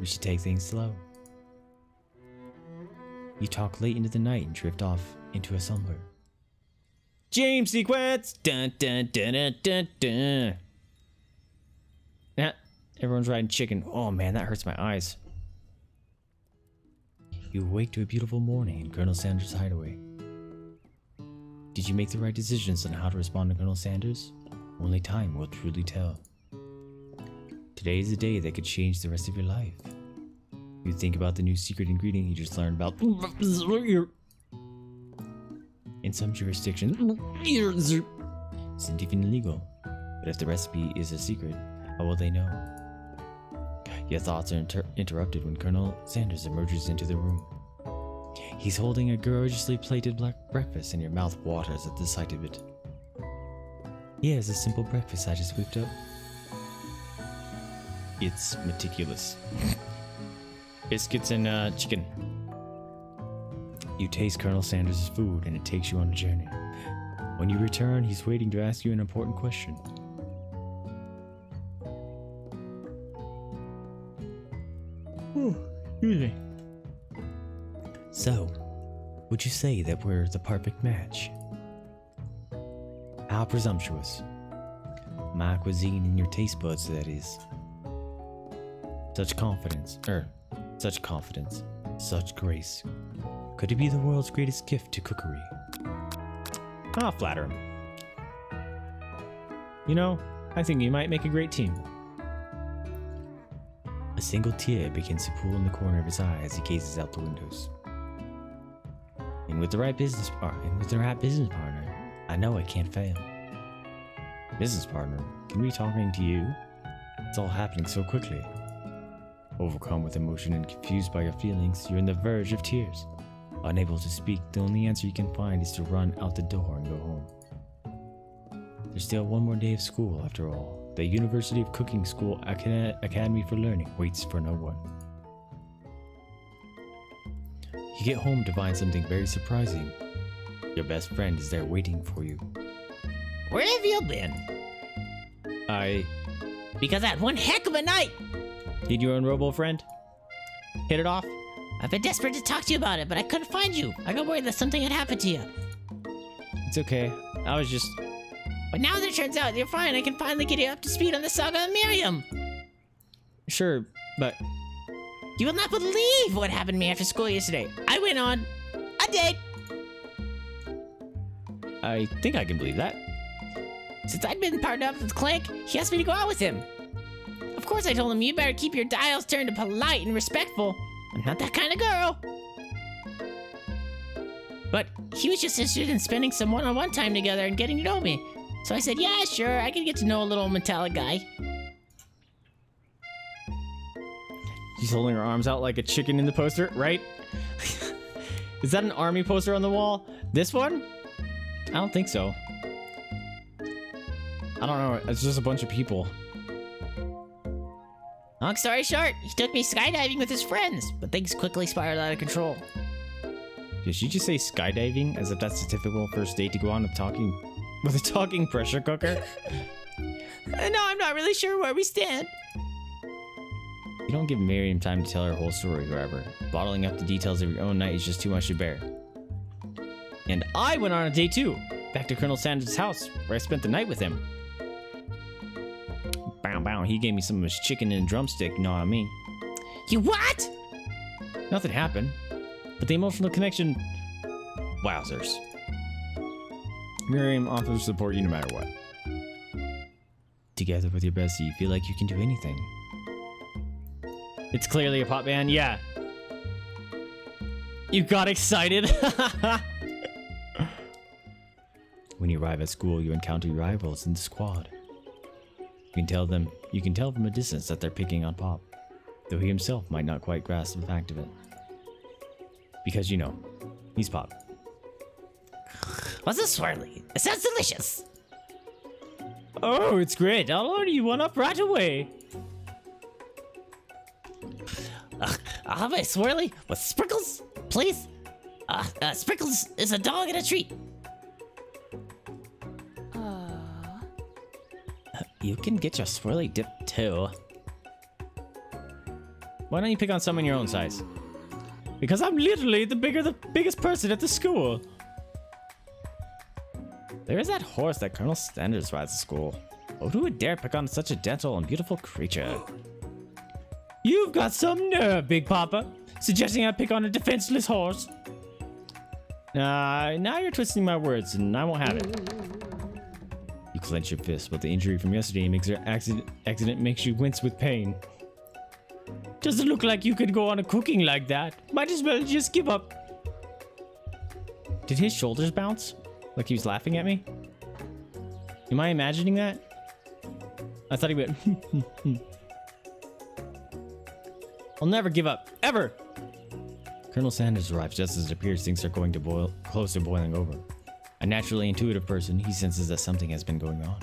We should take things slow. You talk late into the night and drift off into a slumber. Dream sequence! Dun dun dun dun dun dun. Nah, everyone's riding chicken. Oh man, that hurts my eyes. You wake to a beautiful morning in Colonel Sanders' hideaway. Did you make the right decisions on how to respond to Colonel Sanders? Only time will truly tell. Today is the day that could change the rest of your life. You think about the new secret ingredient you just learned about. In some jurisdictions, it's even illegal. But if the recipe is a secret, how will they know? Your thoughts are interrupted when Colonel Sanders emerges into the room. He's holding a gorgeously plated black breakfast, and your mouth waters at the sight of it. Here's a simple breakfast I just whipped up. It's meticulous. Biscuits and chicken. You taste Colonel Sanders' food, and it takes you on a journey. When you return, he's waiting to ask you an important question. Ooh, easy. So, would you say that we're the perfect match? How presumptuous. My cuisine and your taste buds, that is. Such confidence, such grace. Could it be the world's greatest gift to cookery? I'll flatter him. You know, I think you might make a great team. A single tear begins to pool in the corner of his eye as he gazes out the windows. And with the right business partner, I know I can't fail. Business partner, can we be talking to you? It's all happening so quickly. Overcome with emotion and confused by your feelings, you're on the verge of tears. Unable to speak, the only answer you can find is to run out the door and go home. There's still one more day of school, after all. The University of Cooking School Academy for Learning waits for no one. You get home to find something very surprising. Your best friend is there waiting for you. Where have you been? Because I had one heck of a night! Did your own robo friend? Hit it off? I've been desperate to talk to you about it, but I couldn't find you. I got worried that something had happened to you. It's okay. I was just... But now that it turns out you're fine, I can finally get you up to speed on the saga of Miriam. Sure, but... You will not believe what happened to me after school yesterday. I went on a date. I think I can believe that. Since I'd been partnered up with Clank, he asked me to go out with him. Of course I told him you better keep your dials turned to polite and respectful. I'm not that kind of girl. But he was just interested in spending some one-on-one time together and getting to know me. So I said, yeah, sure, I can get to know a little metallic guy. She's holding her arms out like a chicken in the poster, right? Is that an army poster on the wall? This one? I don't think so. I don't know, it's just a bunch of people. Long story short, he took me skydiving with his friends, but things quickly spiraled out of control. Did she just say skydiving, as if that's a typical first date to go on with a talking pressure cooker? No, I'm not really sure where we stand. You don't give Miriam time to tell her whole story, however. Bottling up the details of your own night is just too much to bear. And I went on a date too, back to Colonel Sanders' house, where I spent the night with him. He gave me some of his chicken and a drumstick, you know what I mean? You what? Nothing happened, but the emotional connection... Wowzers. Miriam offers support you no matter what. Together with your bestie, you feel like you can do anything. It's clearly a pop band, yeah. You got excited? When you arrive at school, you encounter your rivals in the squad. You can tell from a distance that they're picking on Pop, though he himself might not quite grasp the fact of it. Because you know, he's Pop. What's this swirly? It sounds delicious! Oh, it's great! I'll order you one up right away! I'll have a swirly with Sprinkles, please! Sprinkles is a dog and a treat! You can get your swirly dip too. Why don't you pick on someone your own size? Because I'm literally the biggest person at the school. There is that horse that Colonel Sanders rides to school. Oh, who would dare pick on such a gentle and beautiful creature? You've got some nerve, Big Papa, suggesting I pick on a defenseless horse. Now you're twisting my words, and I won't have it. You clench your fist, but the injury from yesterday makes your accident makes you wince with pain. Doesn't look like you could go on a cooking like that. Might as well just give up. Did his shoulders bounce? Like he was laughing at me? Am I imagining that? I thought he went. I'll never give up, ever. Colonel Sanders arrives just as it appears things are going to boil close to boiling over. A naturally intuitive person, he senses that something has been going on.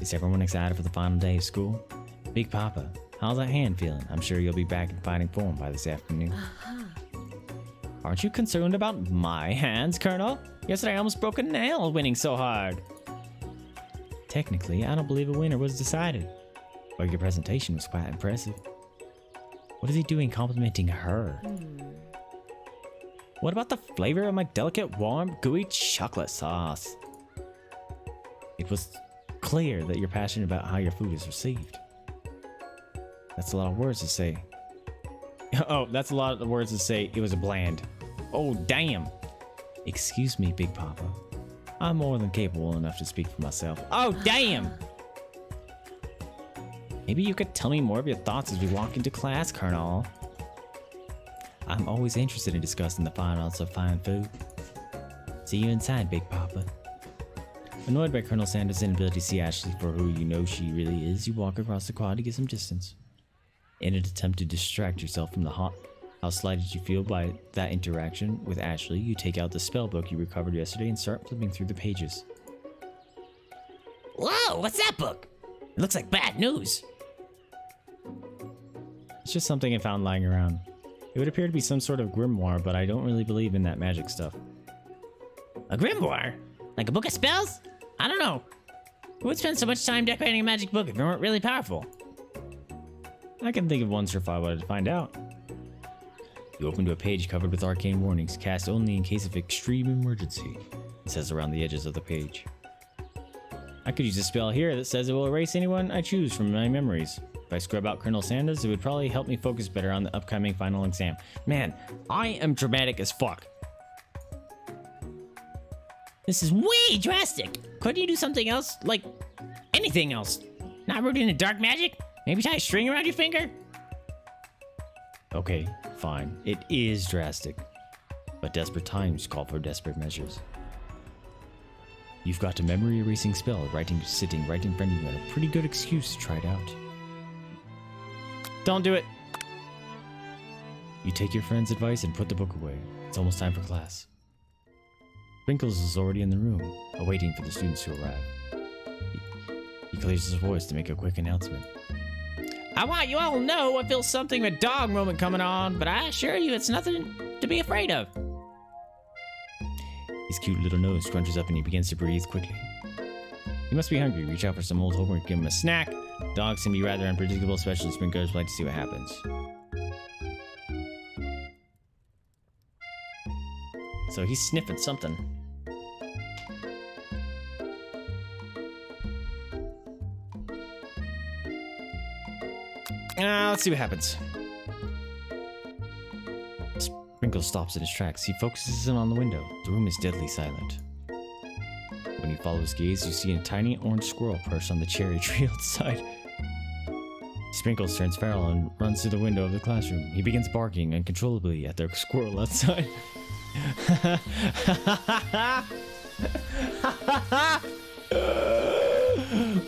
Is everyone excited for the final day of school? Big Papa, how's that hand feeling? I'm sure you'll be back in fighting form by this afternoon. Aren't you concerned about my hands, Colonel? Yesterday I almost broke a nail winning so hard. Technically, I don't believe a winner was decided. But your presentation was quite impressive. What is he doing complimenting her? What about the flavor of my delicate, warm, gooey chocolate sauce? It was clear that you're passionate about how your food is received. That's a lot of words to say. Oh, that's a lot of words to say. It was a bland. Oh, damn. Excuse me, Big Papa. I'm more than capable enough to speak for myself. Oh, damn. Maybe you could tell me more of your thoughts as we walk into class, Colonel. I'm always interested in discussing the fine arts of fine food. See you inside, Big Papa. Annoyed by Colonel Sanders' inability to see Ashley for who you know she really is, you walk across the quad to get some distance. In an attempt to distract yourself from how slighted you feel by that interaction with Ashley, you take out the spell book you recovered yesterday and start flipping through the pages. Whoa, what's that book? It looks like bad news. It's just something I found lying around. It would appear to be some sort of grimoire, but I don't really believe in that magic stuff. A grimoire? Like a book of spells? I don't know. Who would spend so much time decorating a magic book if it weren't really powerful? I can think of one survivor to find out. You open to a page covered with arcane warnings, cast only in case of extreme emergency. It says around the edges of the page. I could use a spell here that says it will erase anyone I choose from my memories. If I scrub out Colonel Sanders, it would probably help me focus better on the upcoming final exam. Man, I am dramatic as fuck. This is way drastic. Couldn't you do something else? Like, anything else? Not rooted in dark magic? Maybe tie a string around your finger? Okay, fine. It is drastic. But desperate times call for desperate measures. You've got a memory erasing spell sitting right in front of you and a pretty good excuse to try it out. Don't do it! You take your friend's advice and put the book away. It's almost time for class. Sprinkles is already in the room, awaiting for the students to arrive. He clears his voice to make a quick announcement. I want you all to know I feel something of a dog moment coming on, but I assure you it's nothing to be afraid of. His cute little nose crunches up and he begins to breathe quickly. You must be hungry. Reach out for some old homework, give him a snack. Dogs can be rather unpredictable, especially Sprinkles. Like to see what happens. So he's sniffing something. Let's see what happens. Sprinkles stops in his tracks. He focuses in on the window. The room is deadly silent. When you follow his gaze, you see a tiny orange squirrel perched on the cherry tree outside. Sprinkles turns feral and runs to the window of the classroom. He begins barking uncontrollably at the squirrel outside.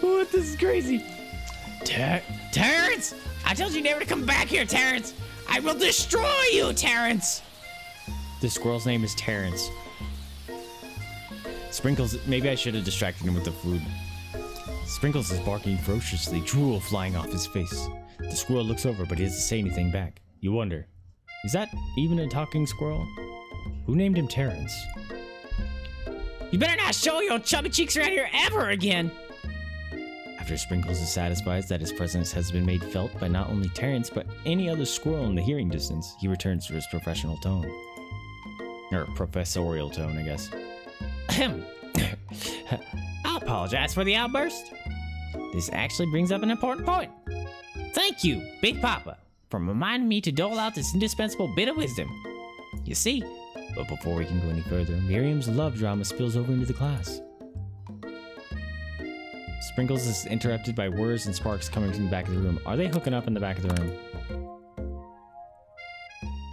What? This is crazy. Terrence! I told you never to come back here, Terrence! I will destroy you, Terrence! The squirrel's name is Terrence. Sprinkles, maybe I should have distracted him with the food. Sprinkles is barking ferociously, drool flying off his face. The squirrel looks over, but he doesn't say anything back. You wonder, is that even a talking squirrel? Who named him Terrence? You better not show your chubby cheeks around here ever again! I After Sprinkles is satisfied that his presence has been made felt by not only Terrence, but any other squirrel in the hearing distance, he returns to his professional tone. Or professorial tone, I guess. Ahem. I apologize for the outburst. This actually brings up an important point. Thank you, Big Papa, for reminding me to dole out this indispensable bit of wisdom. You see, but before we can go any further, Miriam's love drama spills over into the class. Sprinkles is interrupted by words and sparks coming from the back of the room. Are they hooking up in the back of the room?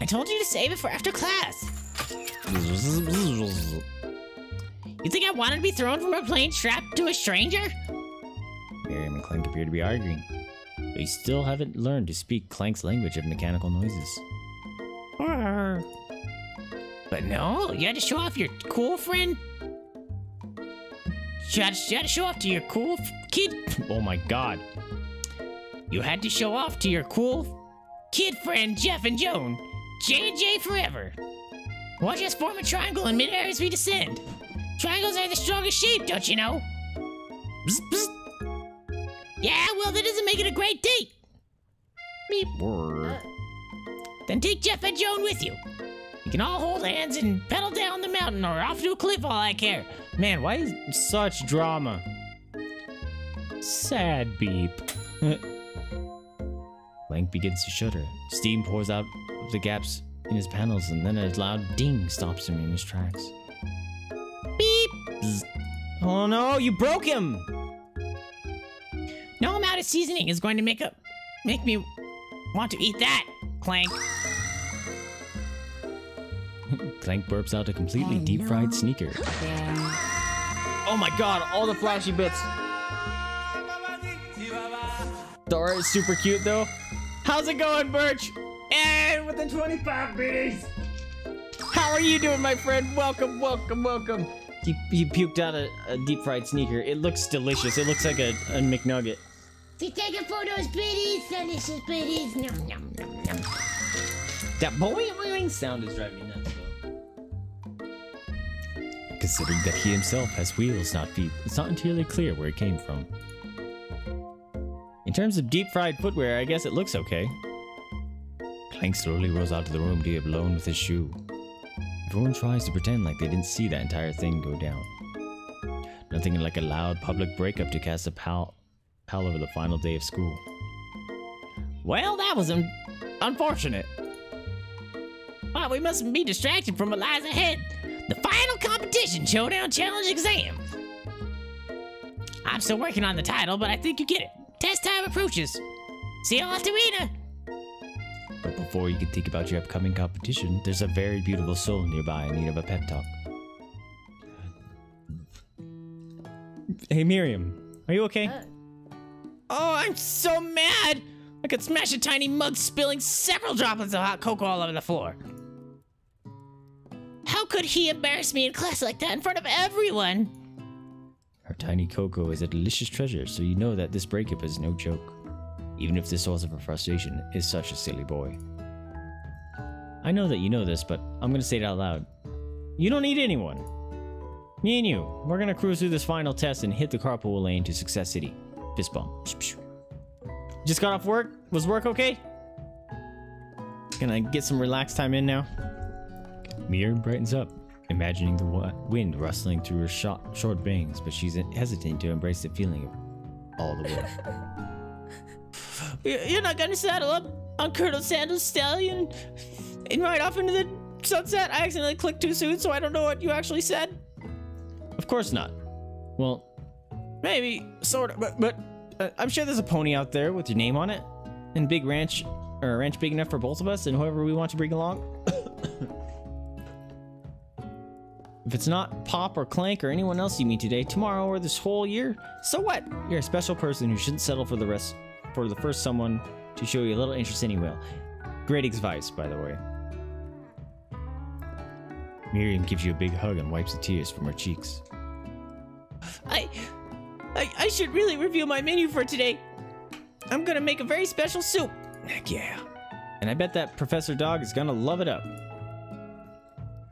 I told you to save it for after class. You think I wanted to be thrown from a plane strapped to a stranger? Miriam and Clank appear to be arguing. They still haven't learned to speak Clank's language of mechanical noises. But no, you had to show off your cool friend. You had to show off to your cool kid. Oh my god. You had to show off to your cool kid friend Jeff and Joan. J&J forever. Watch us form a triangle in midair as we descend. Triangles are the strongest shape, don't you know? Bzz, bzz. Yeah, well, that doesn't make it a great date. Meep. Then take Jeff and Joan with you. You can all hold hands and pedal down the mountain or off to a cliff, all I care. Man, why is such drama? Sad beep. Clank begins to shudder. Steam pours out of the gaps in his panels, and then a loud ding stops him in his tracks. Beep. Bzz. Oh no, you broke him! No amount of seasoning is going to make me want to eat that, Clank. Clank burps out a completely deep-fried sneaker. Oh my god, all the flashy bits. The art is super cute, though. How's it going, Birch? And with the 25 bees. How are you doing, my friend? Welcome, welcome, welcome. He puked out a deep-fried sneaker. It looks delicious. It looks like a McNugget. She's taking photos, biddies, delicious biddies. Nom, nom, nom, nom. That boing sound is driving me nuts, though. Considering that he himself has wheels, not feet, it's not entirely clear where it came from. In terms of deep-fried footwear, I guess it looks okay. Clank slowly rolls out of the room, deep alone with his shoe. Everyone tries to pretend like they didn't see that entire thing go down. Nothing like a loud public breakup to cast a pall over the final day of school. Well, that was unfortunate. Well, we mustn't be distracted from what lies ahead. The final competition showdown challenge exam. I'm still working on the title, but I think you get it. Test time approaches. See y'all at the arena. But before you can think about your upcoming competition, there's a very beautiful soul nearby in need of a pep talk. Hey, Miriam, are you okay? Oh, I'm so mad! I could smash a tiny mug spilling several droplets of hot cocoa all over the floor. How could he embarrass me in class like that in front of everyone? Her tiny cocoa is a delicious treasure, so you know that this breakup is no joke. Even if the source of her frustration is such a silly boy. I know that you know this, but I'm gonna say it out loud. You don't need anyone. Me and you, we're gonna cruise through this final test and hit the carpool lane to Success City. Fist bump. Just got off work? Was work okay? Can I get some relaxed time in now? Miriam brightens up, imagining the wind rustling through her short bangs, but she's hesitant to embrace the feeling all the way. You're not gonna saddle up on Colonel Sanders' stallion and ride off into the sunset? I accidentally clicked too soon, so I don't know what you actually said. Of course not. Well, maybe, sort of, but I'm sure there's a pony out there with your name on it. And big ranch, or a ranch big enough for both of us and whoever we want to bring along. If it's not Pop or Clank or anyone else you meet today, tomorrow, or this whole year, so what? You're a special person who shouldn't settle for the rest. For the first someone to show you a little interest anyway. Great advice, by the way. Miriam gives you a big hug and wipes the tears from her cheeks. I should really review my menu for today. I'm gonna make a very special soup. Heck yeah. And I bet that Professor Dog is gonna love it up.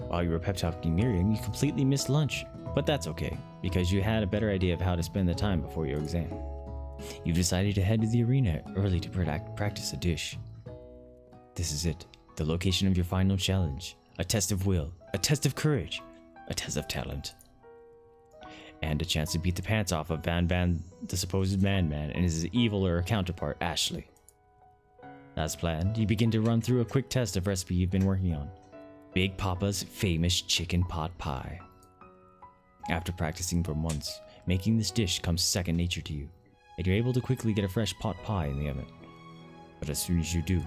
While you were pep talking Miriam, you completely missed lunch. But that's okay, because you had a better idea of how to spend the time before your exam. You've decided to head to the arena early to practice a dish. This is it, the location of your final challenge. A test of will, a test of courage, a test of talent. And a chance to beat the pants off of Van Van, the supposed Van Man, and his eviler counterpart, Ashley. As planned, you begin to run through a quick test of recipe you've been working on. Big Papa's famous chicken pot pie. After practicing for months, making this dish comes second nature to you, and you're able to quickly get a fresh pot pie in the oven. But as soon as you do,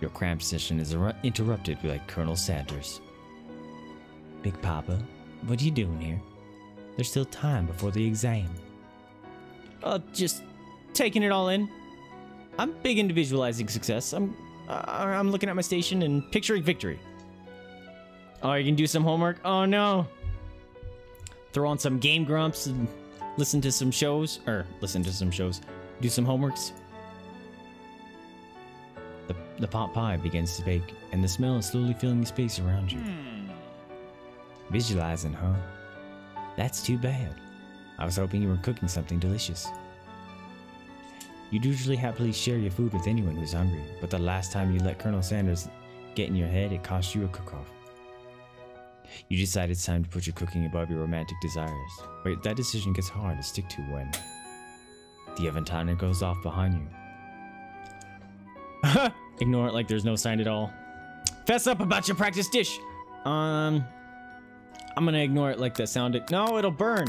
your cramped session is interrupted by Colonel Sanders. Big Papa, what are you doing here? There's still time before the exam. Just taking it all in. I'm big into visualizing success. I'm looking at my station and picturing victory. Oh, you can do some homework? Oh no! Throw on some Game Grumps and listen to some shows. Do some homeworks. The pot pie begins to bake, and the smell is slowly filling the space around you. Visualizing, huh? That's too bad. I was hoping you were cooking something delicious. You'd usually happily share your food with anyone who's hungry, but the last time you let Colonel Sanders get in your head, it cost you a cook-off. You decide it's time to put your cooking above your romantic desires, but that decision gets hard to stick to when the oven timer goes off behind you. Ignore it like there's no sign at all. Fess up about your practice dish! I'm gonna ignore it like that sounded. No, it'll burn!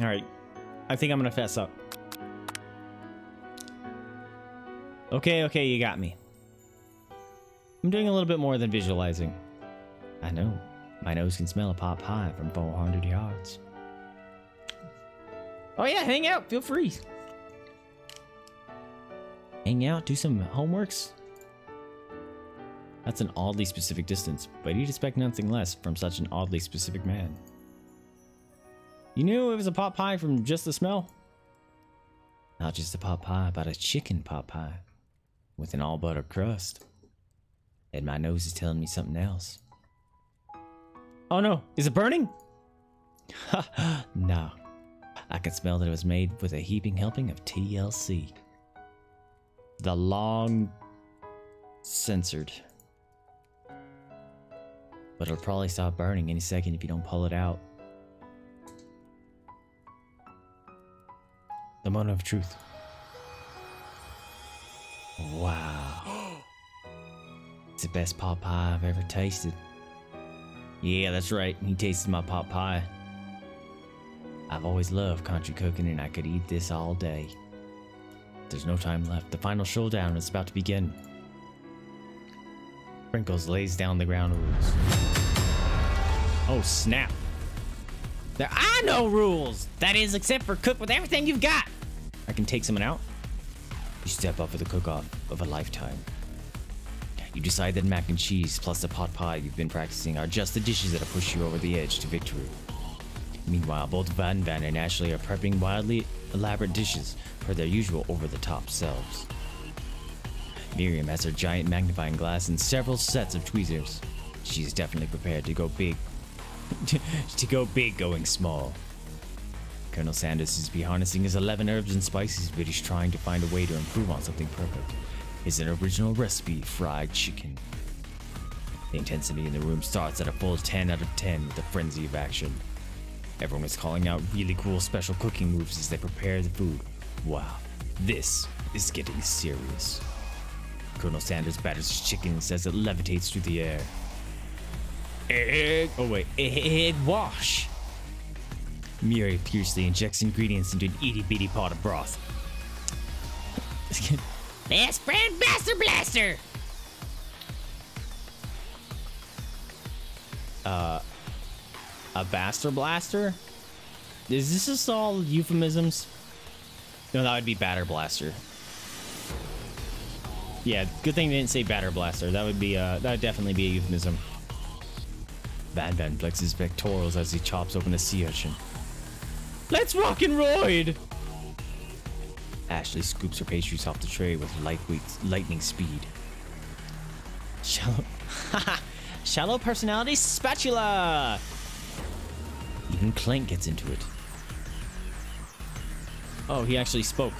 Alright. I think I'm gonna fess up. Okay, you got me. I'm doing a little bit more than visualizing. I know. My nose can smell a pot pie from 400 yards. Oh yeah, hang out! Feel free! Hang out, do some homeworks? That's an oddly specific distance, but you'd expect nothing less from such an oddly specific man. You knew it was a pot pie from just the smell? Not just a pot pie, but a chicken pot pie. With an all-butter crust. And my nose is telling me something else. Oh no, is it burning? Ha, no. I could smell that it was made with a heaping helping of TLC. The long censored. But it'll probably stop burning any second if you don't pull it out. The moment of truth. Wow. It's the best pot pie I've ever tasted. Yeah, that's right. He tasted my pot pie. I've always loved country cooking, and I could eat this all day. There's no time left. The final showdown is about to begin. Sprinkles lays down the ground rules. Oh, snap. There are no rules! That is, except for cook with everything you've got! I can take someone out. You step up for the cook-off of a lifetime. You decide that mac and cheese plus the pot pie you've been practicing are just the dishes that'll push you over the edge to victory. Meanwhile, both Van Van and Ashley are prepping wildly elaborate dishes for their usual over-the-top selves. Miriam has her giant magnifying glass and several sets of tweezers. She's definitely prepared to go big. To go big going small. Colonel Sanders is harnessing his 11 herbs and spices, but he's trying to find a way to improve on something perfect. It's an original recipe, fried chicken. The intensity in the room starts at a full 10 out of 10 with a frenzy of action. Everyone is calling out really cool special cooking moves as they prepare the food. Wow, this is getting serious. Colonel Sanders batters his chicken and says it levitates through the air. Egg! Oh wait, egg wash! Miri fiercely injects ingredients into an itty-bitty pot of broth. Best friend Blaster Blaster! A Baster Blaster? Is this just all euphemisms? No, that would be Batter Blaster. Yeah, good thing they didn't say Batter Blaster. That would definitely be a euphemism. Van Van flexes pectorals as he chops open a sea urchin. Let's rock and roid! Ashley scoops her pastries off the tray with lightning speed. Shallow Haha! Shallow personality spatula! Even Clank gets into it. Oh, he actually spoke.